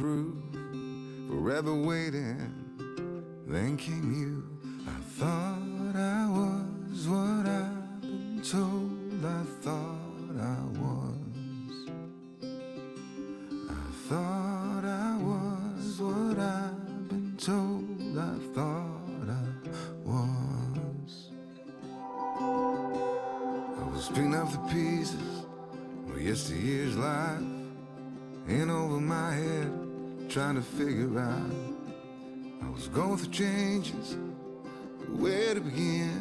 proof, forever waiting. Then came you. I thought I was what I've been told I thought I was. I thought I was what I've been told I thought I was. I was picking up the pieces of yesteryear's life, in over my head, trying to figure out. I was going through changes, where to begin,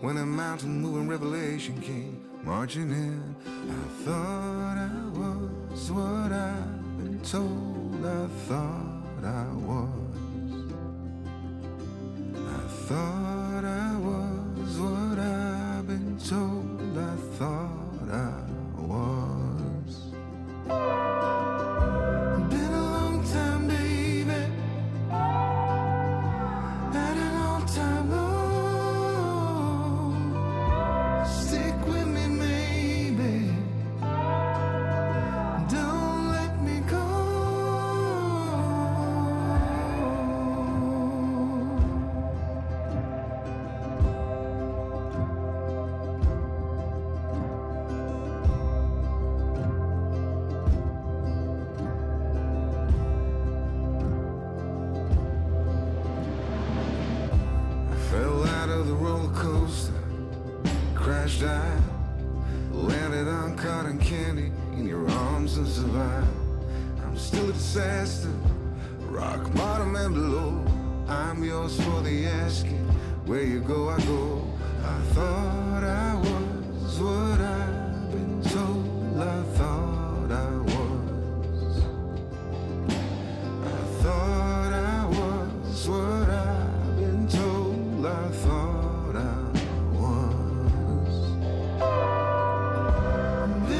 when a mountain-moving revelation came marching in. I thought I was what I've been told I thought I was. I thought I was what I've been told I thought I was. I landed on cotton candy in your arms and survived. I'm still a disaster, rock bottom and below. I'm yours for the asking, where you go I go. I thought I was what I've been told I thought I was. I thought I was what I've been told I thought I was. Let me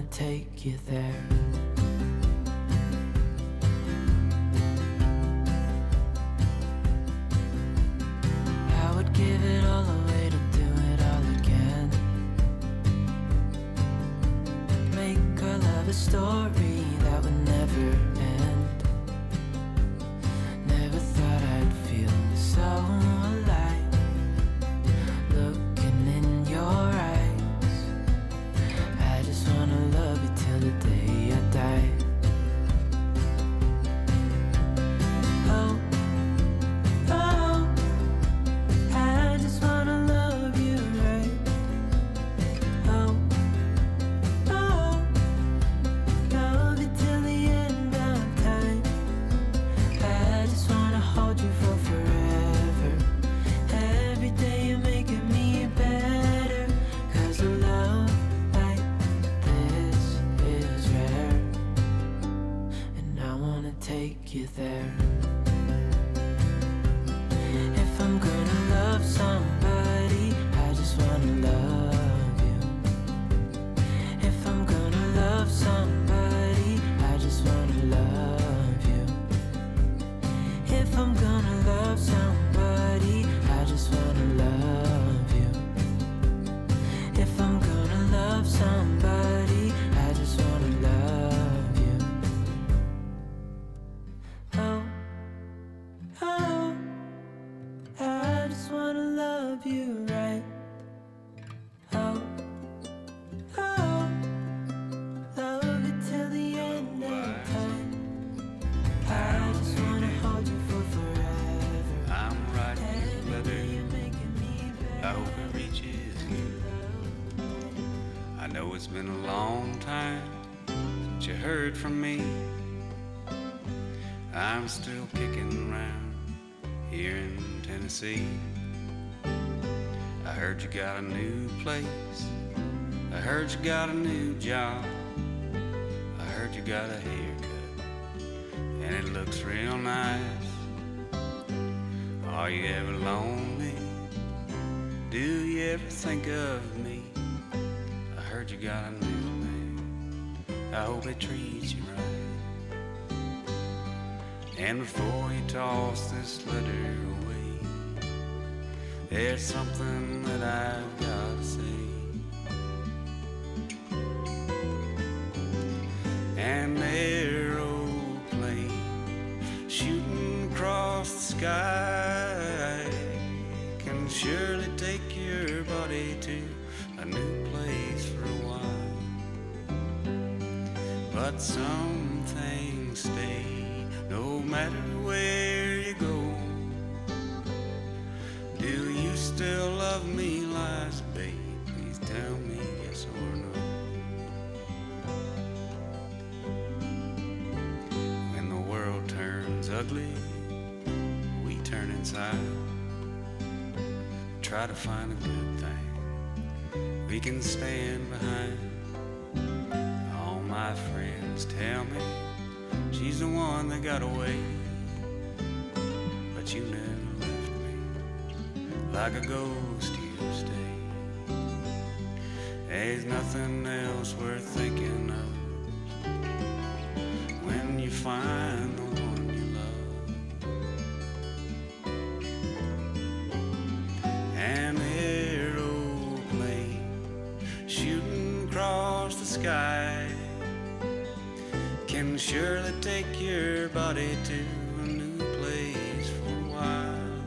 gonna take you there. I would give it all away to do it all again. Make our love a story that would never end. Never thought I'd feel so alive, looking in your eyes. I just wanna love you till the day I die. Oh, oh, I just wanna love you right. Oh, oh, love you till the end of time. I just wanna hold you for forever. Every day you're making me better, 'cause a love like this is rare, and I wanna take you there. If I'm gonna love somebody, I just wanna love you. If I'm gonna love somebody, I just wanna love you. If I'm gonna love somebody, I just wanna love you. If I'm gonna love somebody, I just wanna love you. Oh, oh, I just wanna love you right. Oh, oh, love you till the end of time. I just wanna hold you for forever. I'm riding this Every weather. day you're making me better. I hope it reaches you. I know it's been a long time since you heard from me. I'm still kicking around here in Tennessee. I heard you got a new place. I heard you got a new job. I heard you got a haircut, and it looks real nice. Are you ever lonely? Do you ever think of me? I heard you got a new man. I hope it treats you right. And before you toss this letter away, there's something that I've got to say. An aeroplane shooting across the sky can surely take your body to a new place for a while. But some things stay no matter where you go. Do you still love me, lies, babe? Please tell me yes or no. When the world turns ugly, we turn inside. Try to find a good thing we can stand behind. All my friends tell me she's the one that got away, but you never left me. Like a ghost you stay. There's nothing else worth thinking of when you find the one you love. An aeroplane shooting across the sky can surely take your body to a new place for a while.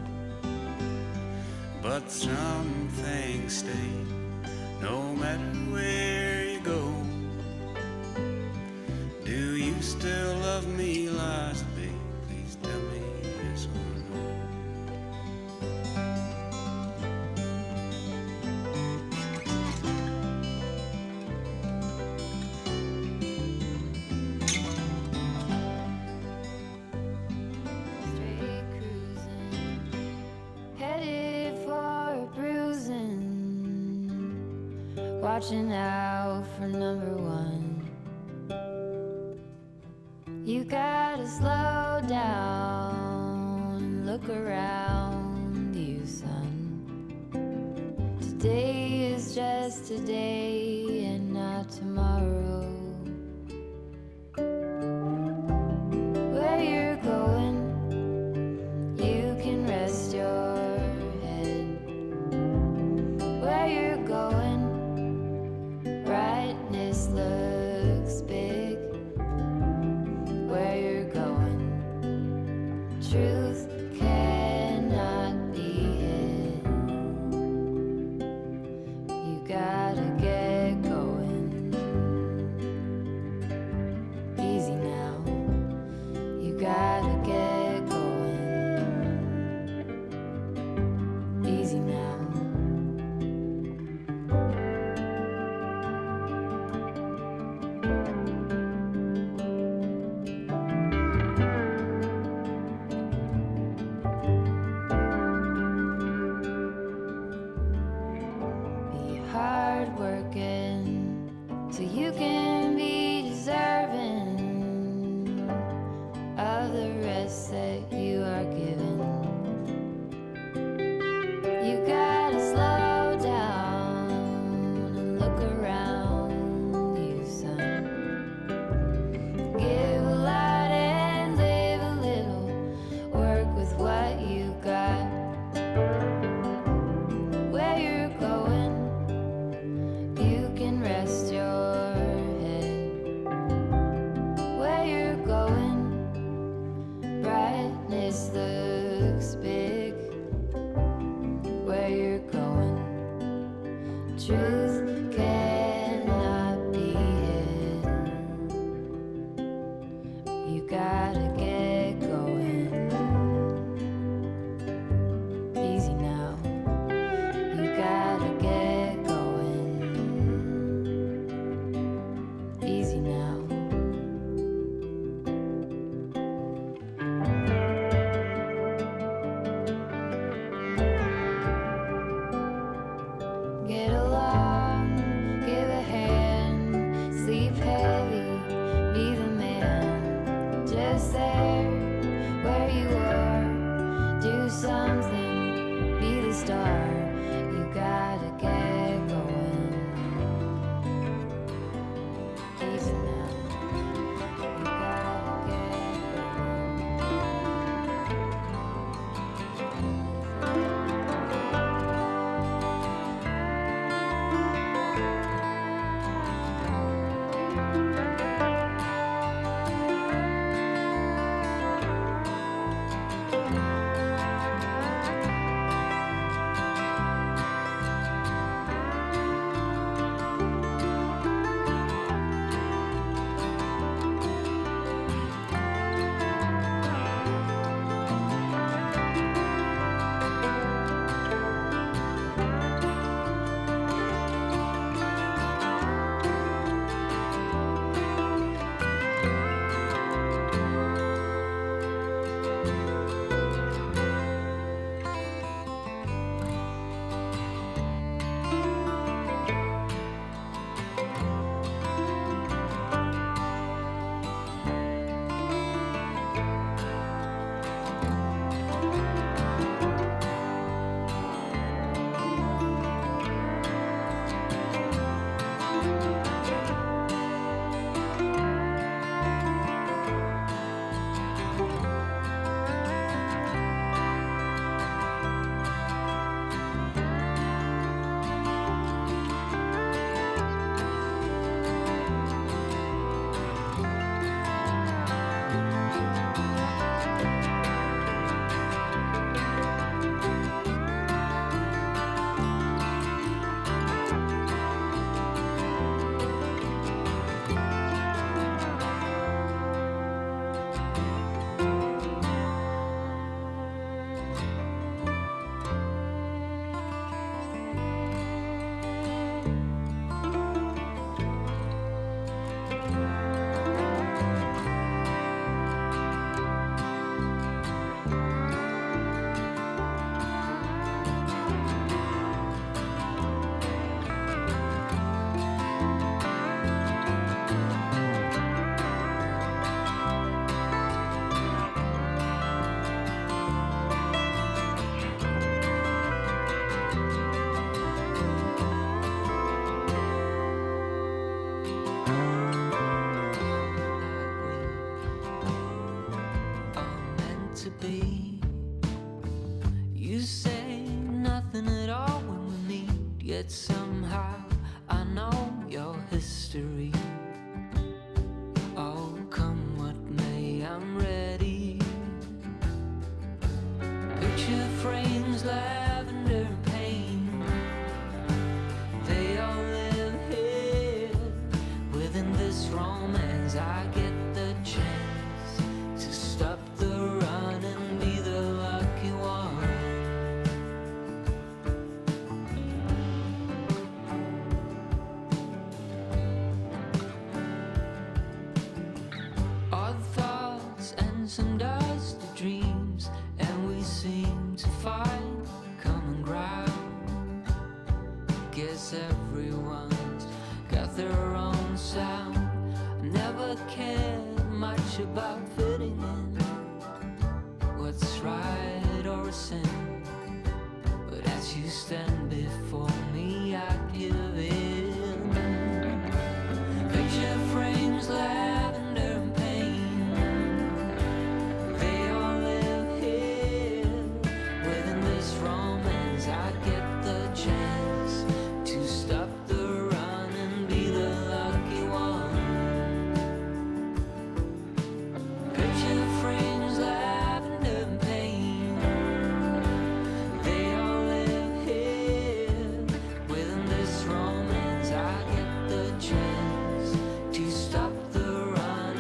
But some things stay no matter where you go. Do you still love me, lies, babe? Please tell me yes or no. Straight cruising, headed for bruising, watching out for number one. You gotta slow down and look around you, son. Today is just today and not tomorrow. To be. You say nothing at all when we meet, yet somehow I know your history. Oh, come what may, I'm ready. Picture frames, lavender and pain, they all live here. Within this romance I get the chance to stop the run and be the lucky one. Odd thoughts and some dusty dreams, and we seem to find common ground. Guess everyone's got their own sound. Never cared much about fitting in, what's right or a sin. But as you stand before me, I give in. Picture frames, lavender and pain, they all live here. Within this romance I get the chance to stop the run and be the lucky one. Picture frames,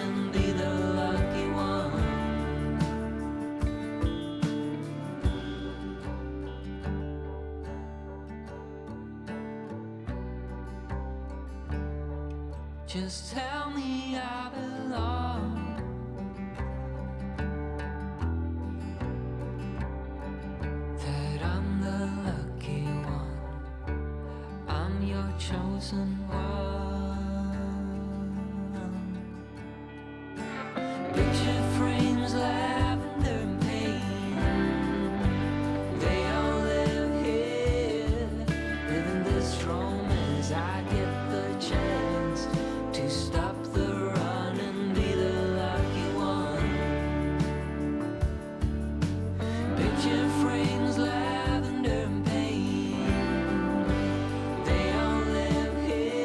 lavender just tell me I belong, that I'm the lucky one, I'm your chosen one. Picture frames, lavender and pain, they all live here. Within this romance I get the chance to stop the run and be the lucky one. Picture frames, lavender and pain, they all live here.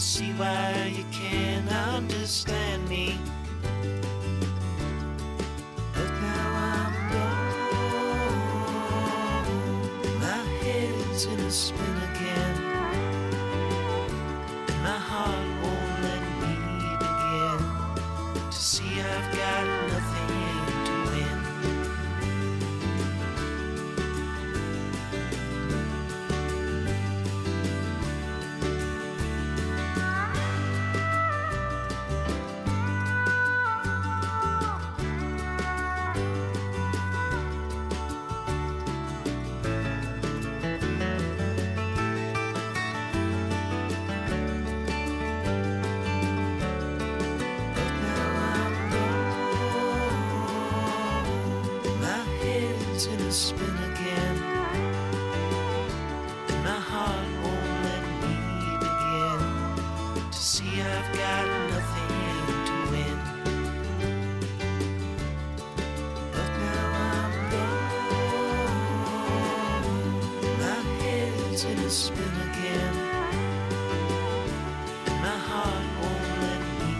see why you can't understand me. But now I'm gone, my head's in a spin again, and my heart won't let me begin to see I've got nothing to spin again, and my heart won't let me begin to see I've got nothing to win. But now I'm gone, my head's in a spin again, and my heart won't let me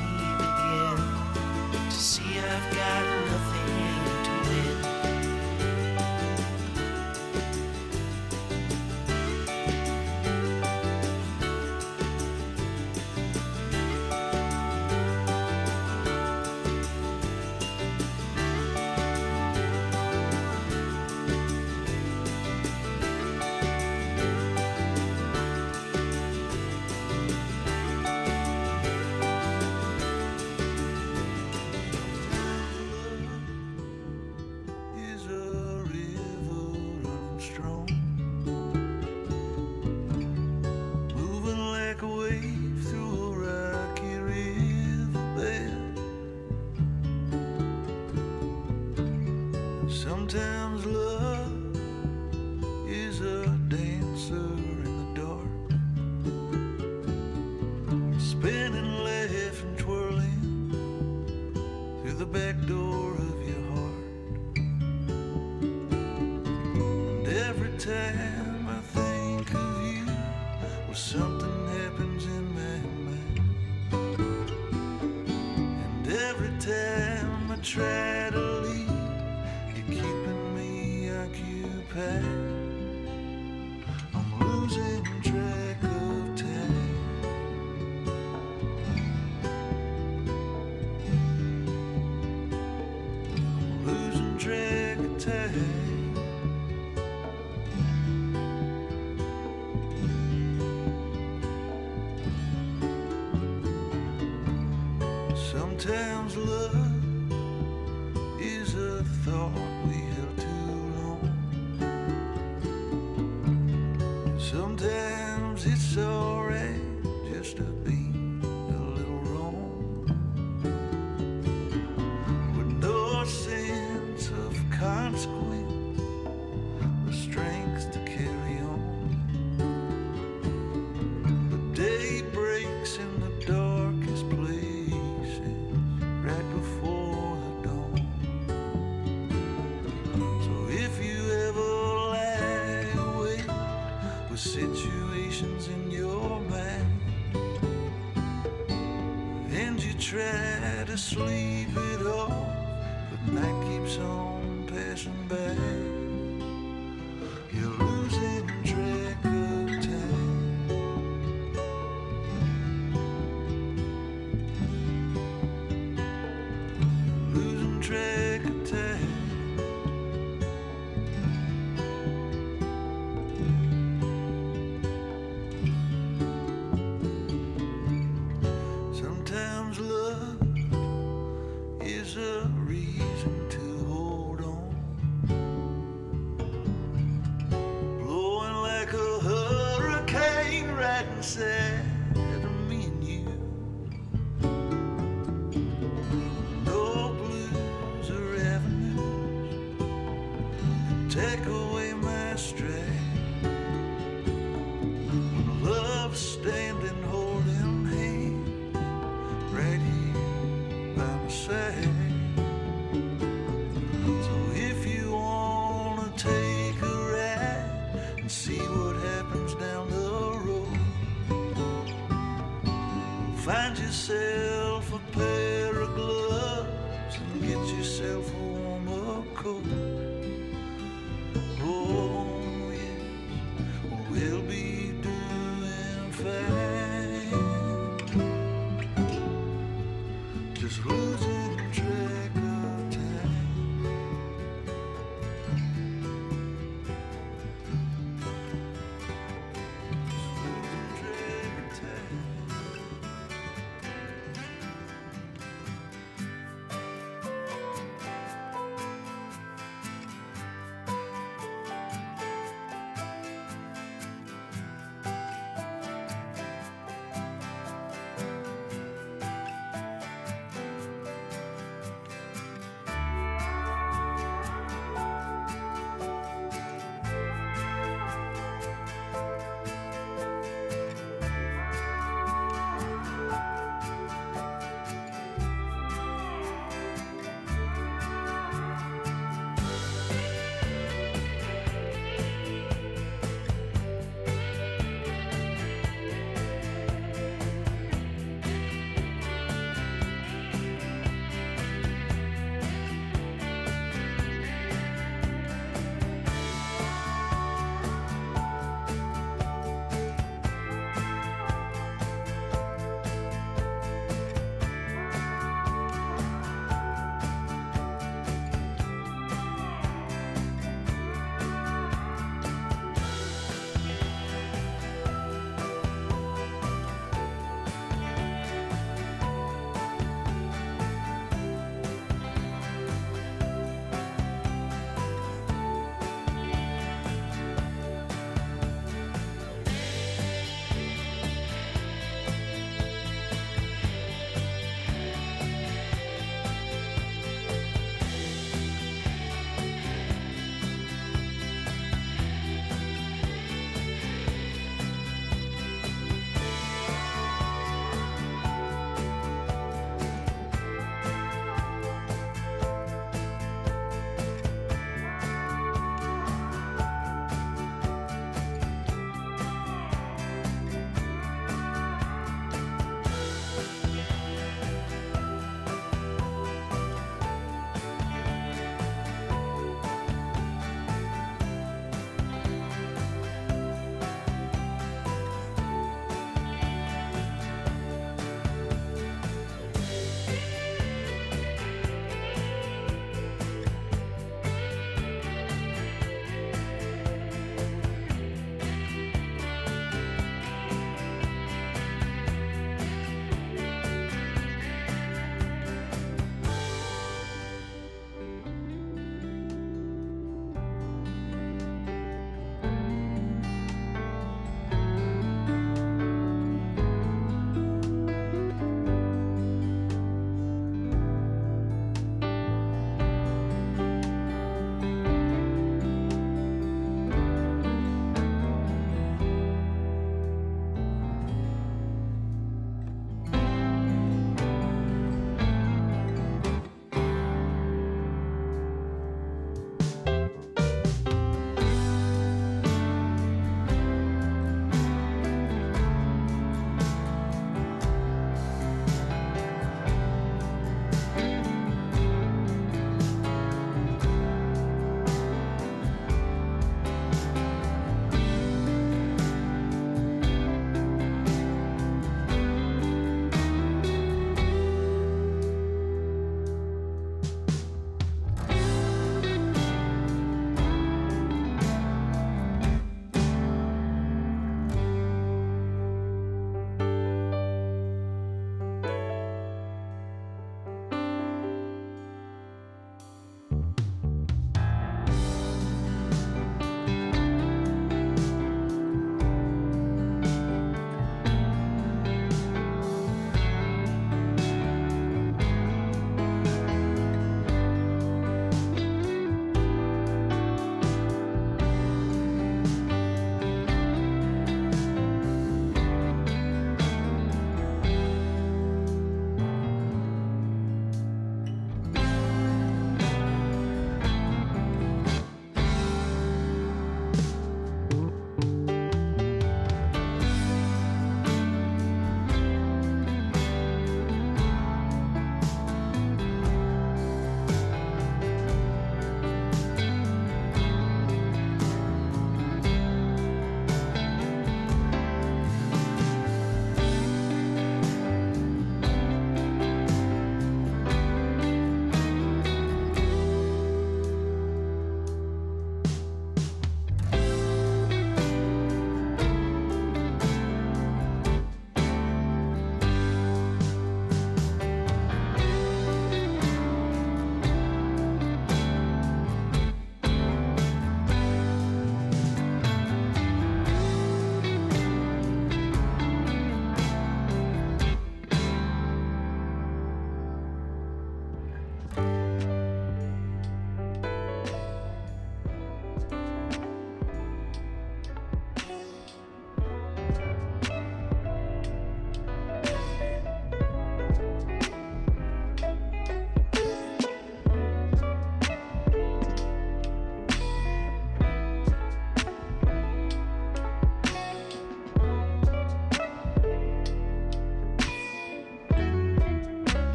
begin to see I've got nothing to win. Sometimes love is a dancer in the dark, spinning, laughing, twirling through the back door of your heart. And every time I think of you, well, something happens in my mind. And every time I try to leave, keeping me occupied, I'm losing track of time, I'm losing track of time. Sometimes love is a thought we held too long. Sometimes it's alright just to be a little wrong, with no sense of consequence, the strength to carry on. The day breaks in the darkest places, right before situations in your mind, and you try to sleep it off, but night keeps on passing by. You're losing track of time, you're losing track of time. Is a reason to hold on, blowing like a hurricane right inside of me and you. No blues or avenues take away my strength, when love standing holding hand right here by my side. So if you wanna take a ride and see what happens down the road, Find yourself a pair of gloves and get yourself a warmer coat. Oh yes, we'll be doing fine. Just losing track of time.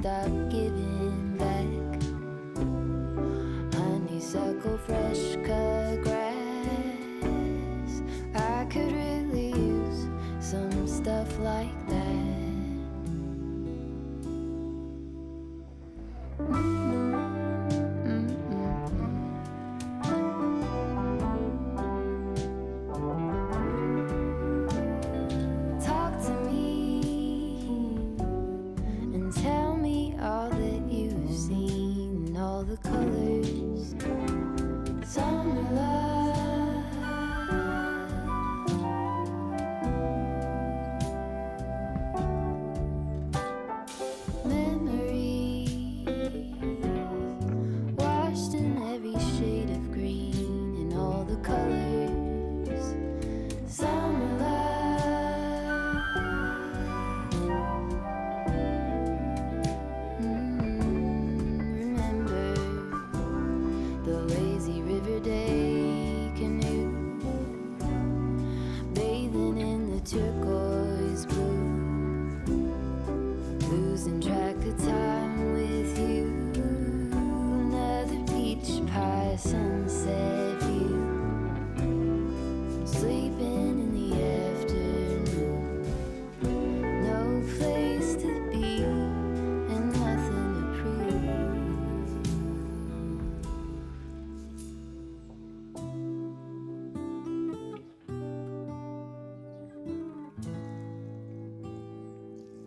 stop giving back. Honeysuckle, fresh cut grass. I could really use some stuff like that.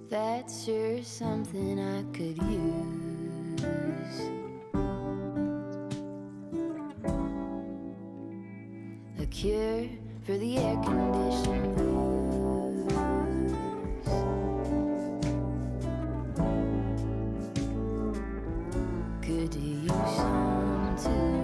That's sure something I could use. A cure for the air-conditioned blues. Could you use some too?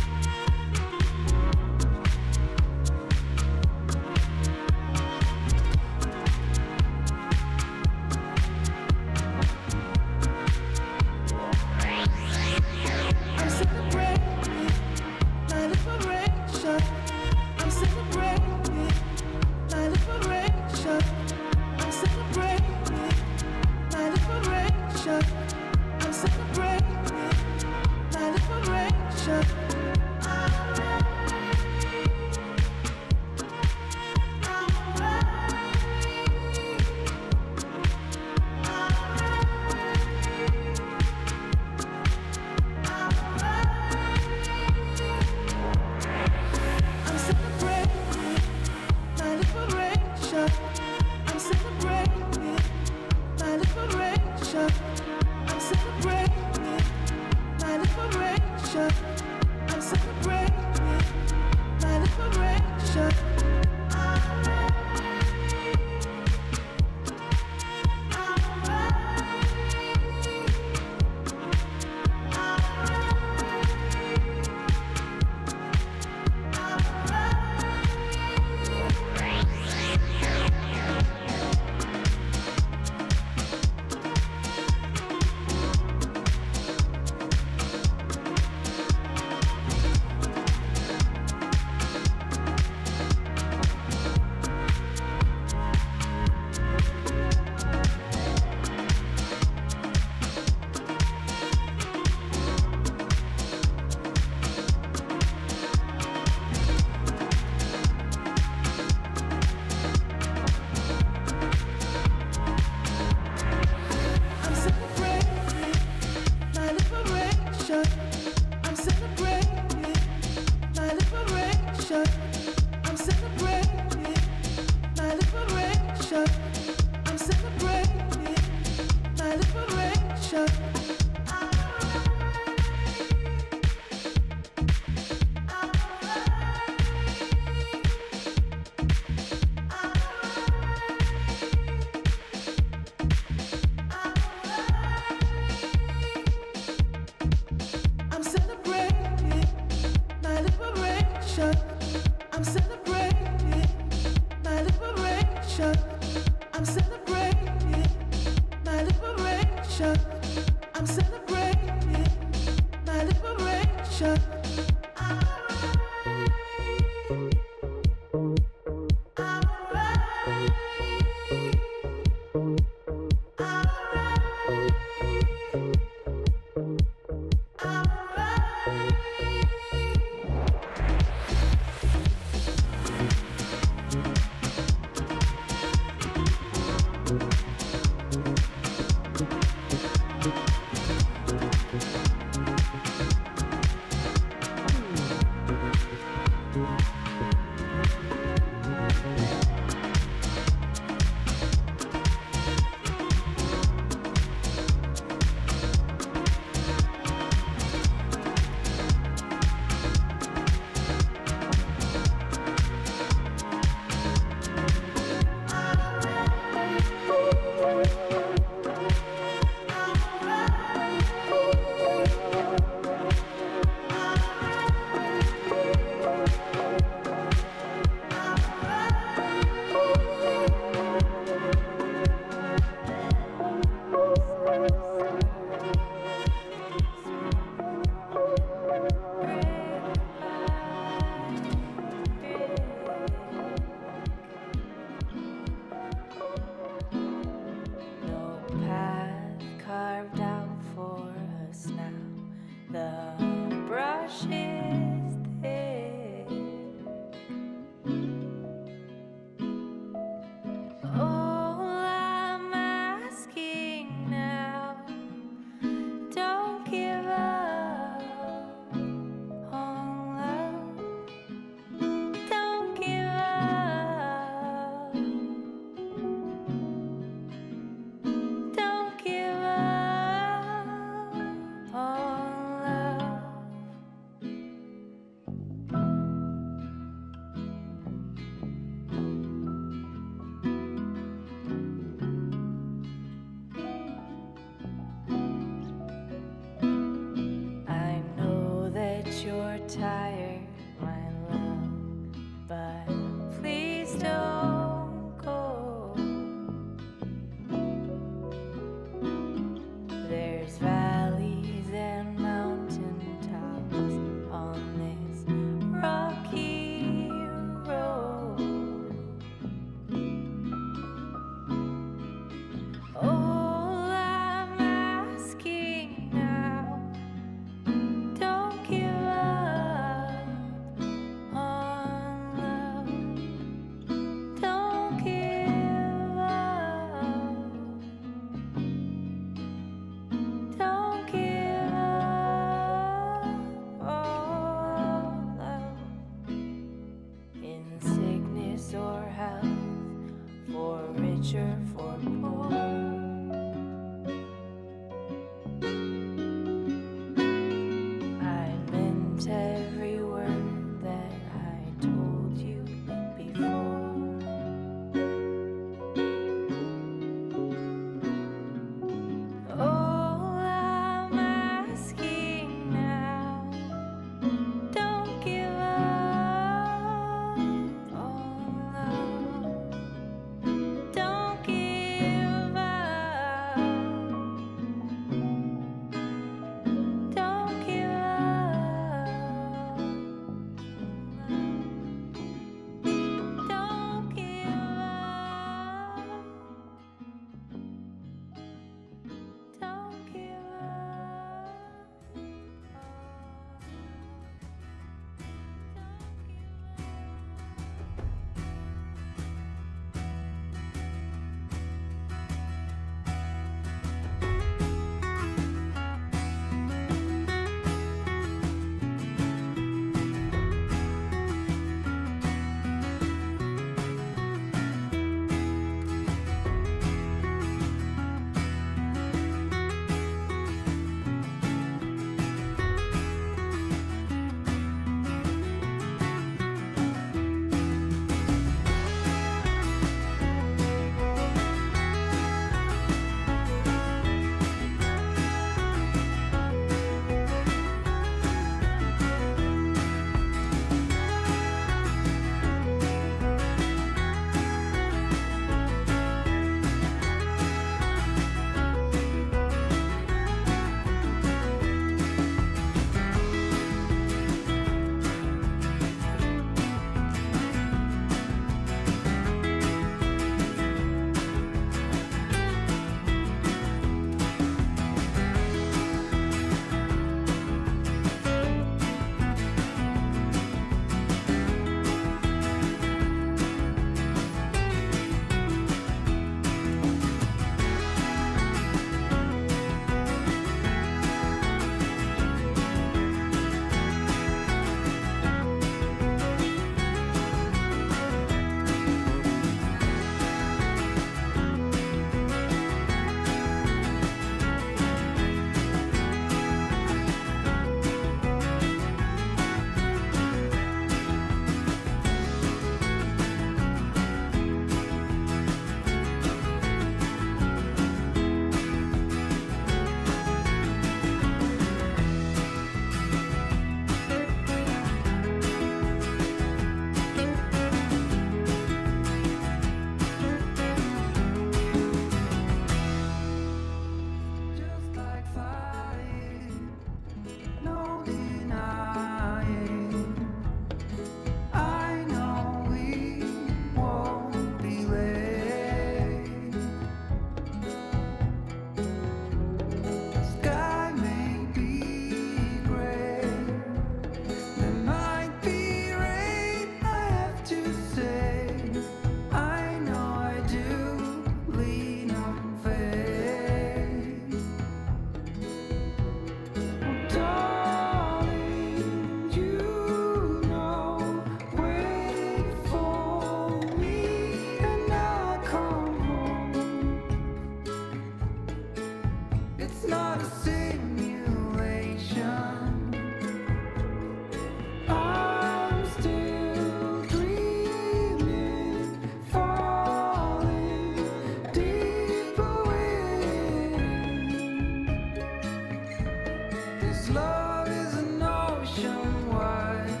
ocean wide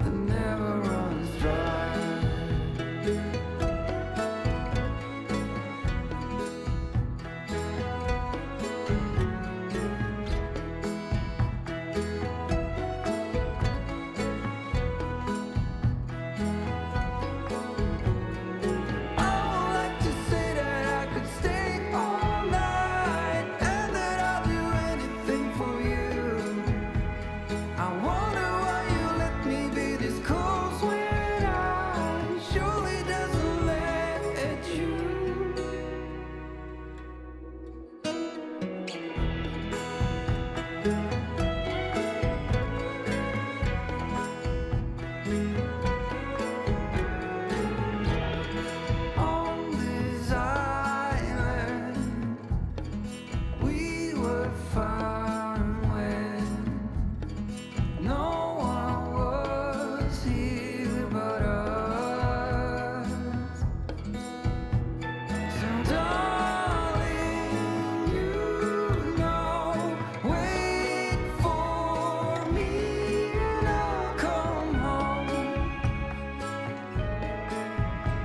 that never runs dry.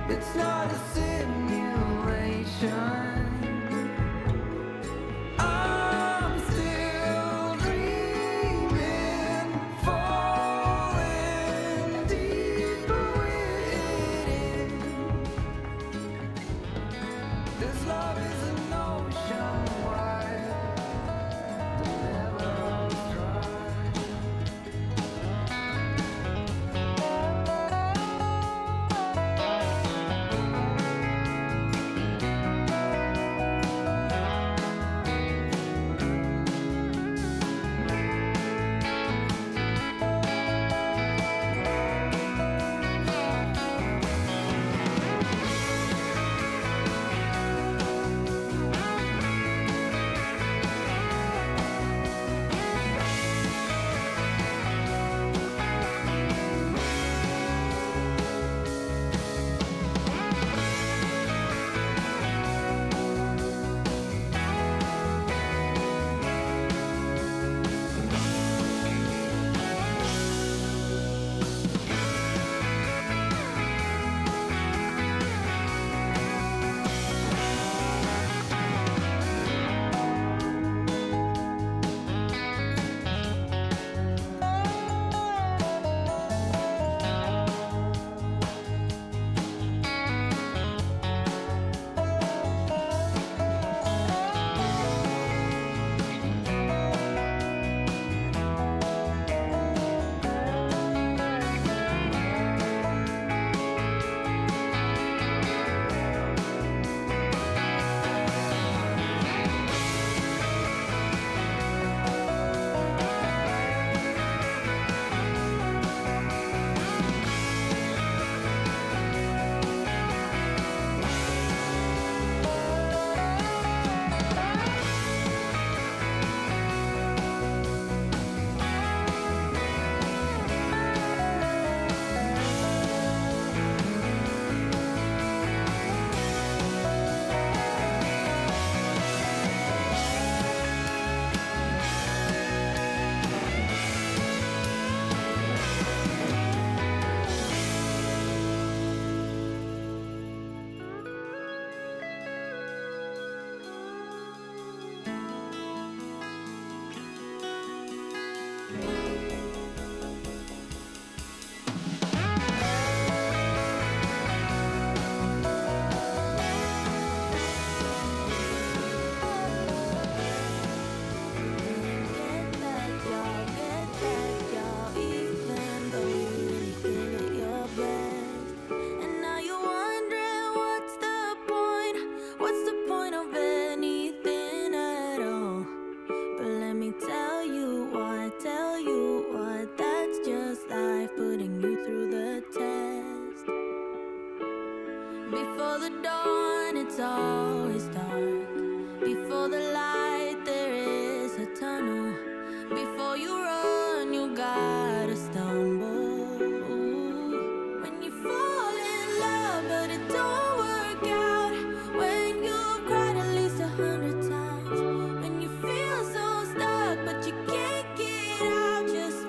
It's not a simulation. I'm still dreaming, falling deeper within. This love is an ocean wide. Before the dawn, it's always dark. Before the light, there is a tunnel. Before you run, you gotta stumble. When you fall in love, but it don't work out. When you've cried at least 100 times. When you feel so stuck, but you can't get out. Just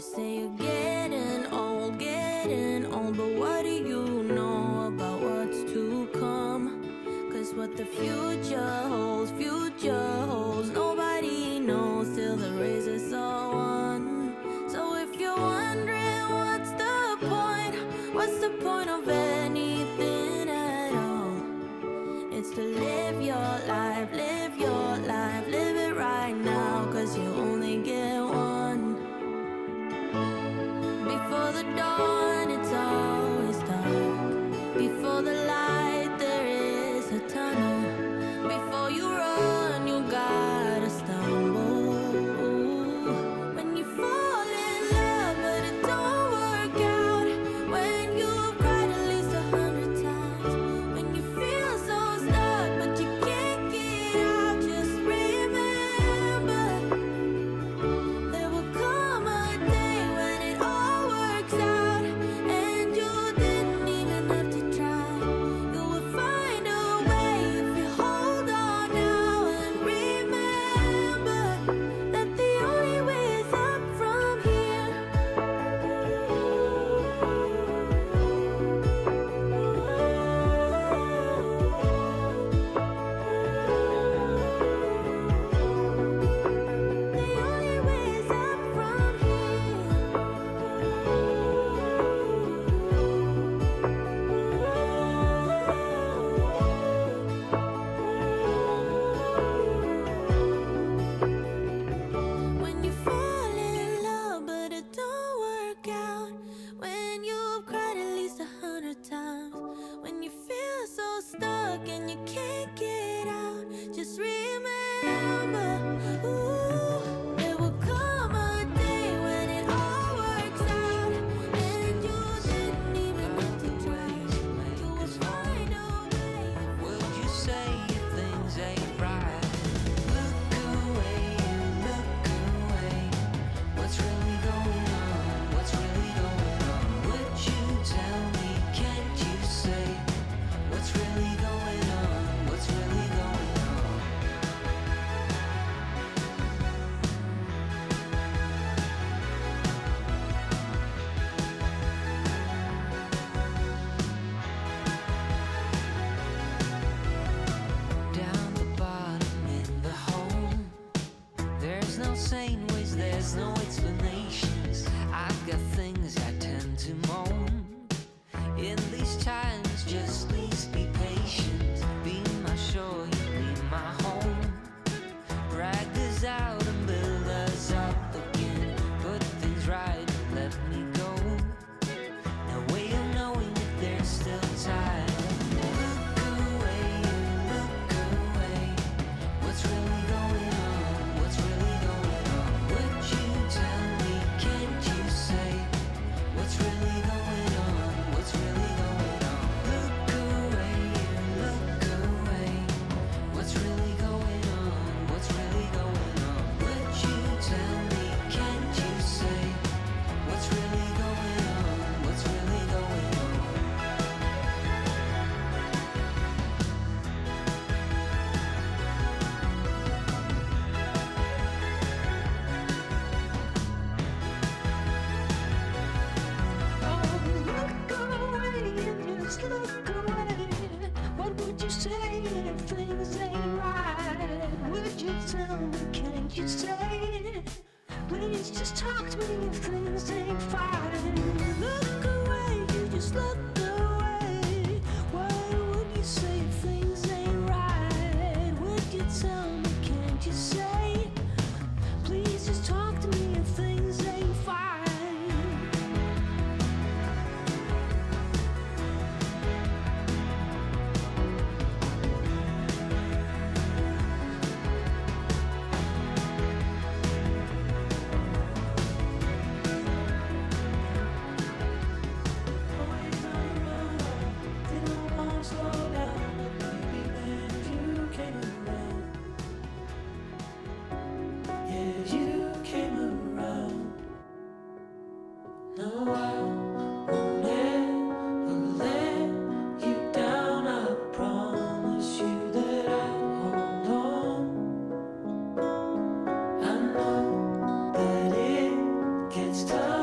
You say you're getting old, but what do you know about what's to come? 'Cause what the future holds, nobody knows till the race is all won. So if you're wondering what's the point of anything at all? It's to live your life, live your life, live it right now, 'cause you only get one. Before the dawn, it's always dark. Before the light, there is a tunnel. Before you run, you gotta stumble. When you fall in love, but it don't work out, when you've cried at least 100 times, when you feel so stuck but you can't get out, just remember there will come a day when it all works out, and you didn't even have to try. You will find a way if you hold on now, and remember that the only way is up from here. The only way is up from here. When you fall in love, but it don't work out, when you've cried at least 100 times, when you feel so stuck and you can't get out, just remember, ooh, there will come a day when it all works out, and you didn't even have to try. You will find a way. Would you say things ain't right? Look away, what's really going on, what's really going on? Would you tell me, can't you say, what's really going on, what's really going on? Down the bottom in the hole, there's no sane ways, there's no explanations. I've got things I tend to moan. In these times, just please be patient. Be my shore, you be my home. Drag this out and build us up again. Put things right and let me go. No way of knowing if there's still time. Look away, what's really going on, what's really going on? Would you tell me, can't you say, what's really going on, what's really going on? Look away, what's really going on, what's really going on? Would you tell me, can't you say, what's really going on, what's really going on? Look away, just look away. What would you say if things ain't right? Would you tell me, can't you say? Please just talk to me if things ain't fine. Look away, you just look away. What would you say if things ain't right? Would you tell me, can't you say? Please just talk to me if things ain't fine. Didn't wanna slow down, but maybe then you came around. Yeah, you came around. No, I won't ever let you down. I promise you that I hold on. I know that it gets tough.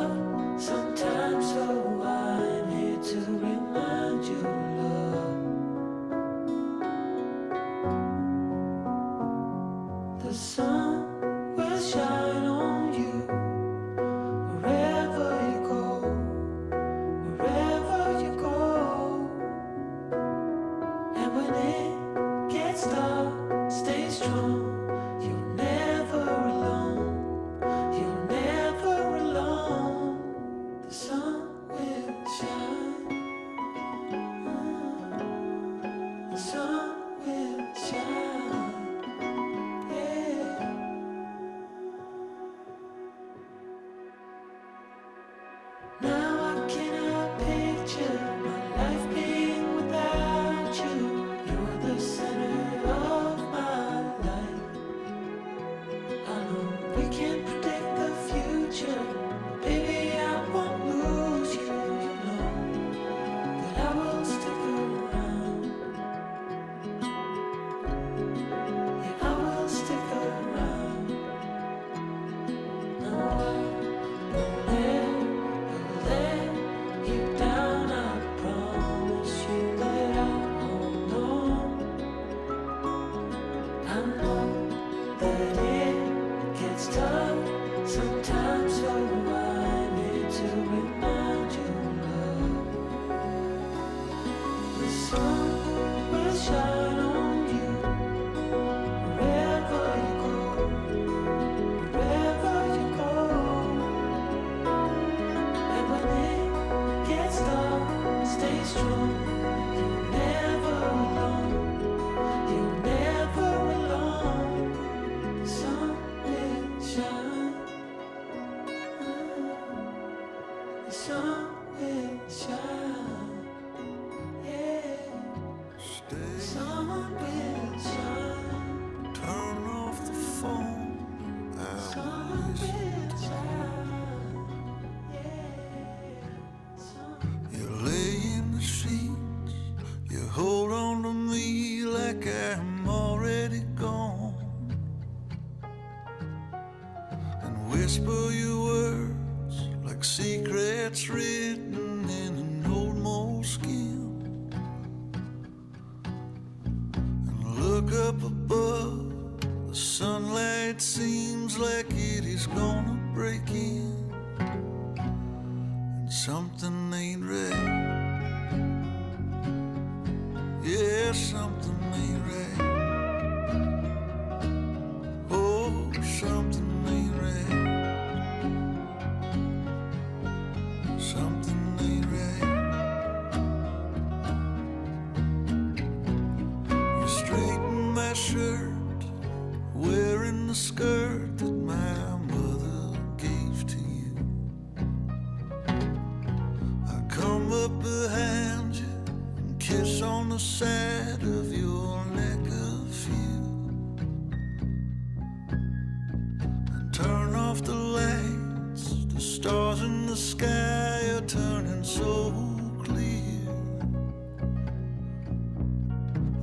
whisper you words like secrets written in an old moleskin, and look up above, the sunlight seems like it is gonna break in, and something ain't right. Yeah, something ain't right. Shirt, wearing the skirt that my mother gave to you. I come up behind you and kiss on the side of your neck of you. I turn off the lights, the stars in the sky are turning so clear,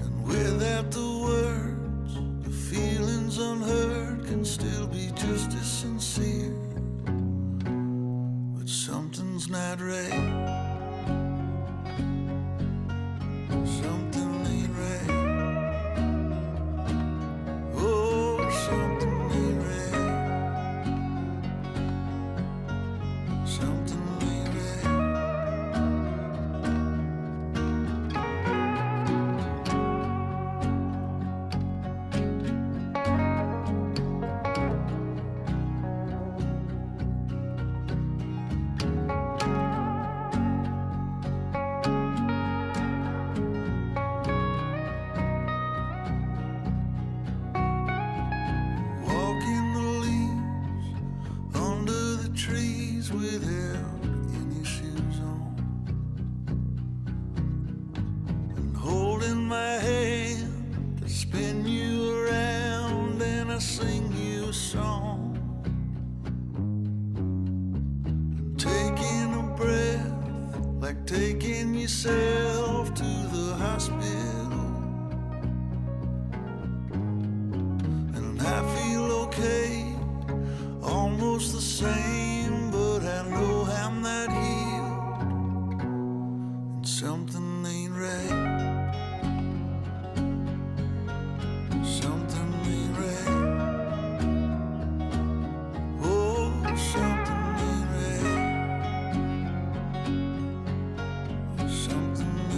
and without the words, the feelings unheard can still be just as sincere. But something's not right. Something ain't right. Oh, something ain't right. Something ain't right. Without any shoes on, and holding my hand, I spin you around and I sing you a song, and taking a breath like taking yourself to the hospital, and I feel okay, almost the same, but I know I'm not healed, and something ain't right. Something ain't right. Oh, something ain't right. Something ain't right.